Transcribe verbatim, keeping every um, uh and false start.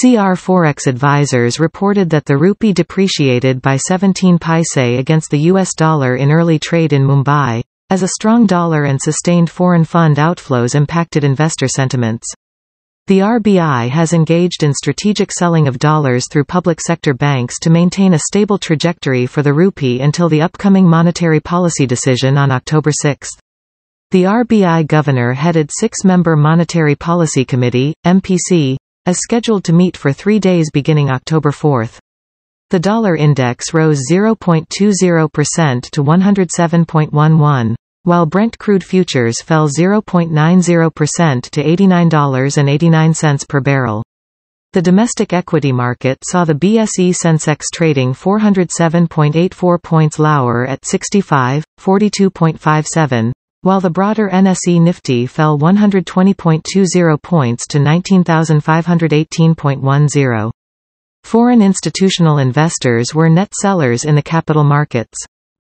C R Forex advisors reported that the rupee depreciated by seventeen paise against the U S dollar in early trade in Mumbai, as a strong dollar and sustained foreign fund outflows impacted investor sentiments. The R B I has engaged in strategic selling of dollars through public sector banks to maintain a stable trajectory for the rupee until the upcoming monetary policy decision on October sixth. The R B I governor-headed six-member Monetary Policy Committee, M P C, is scheduled to meet for three days beginning October fourth. The dollar index rose zero point two zero percent to one oh seven point one one, while Brent crude futures fell zero point nine zero percent to eighty-nine dollars and eighty-nine cents per barrel. The domestic equity market saw the B S E Sensex trading four hundred seven point eight four points lower at sixty-five forty-two point five seven. while the broader N S E Nifty fell one hundred twenty point two zero points to nineteen thousand five hundred eighteen point one zero. Foreign institutional investors were net sellers in the capital markets.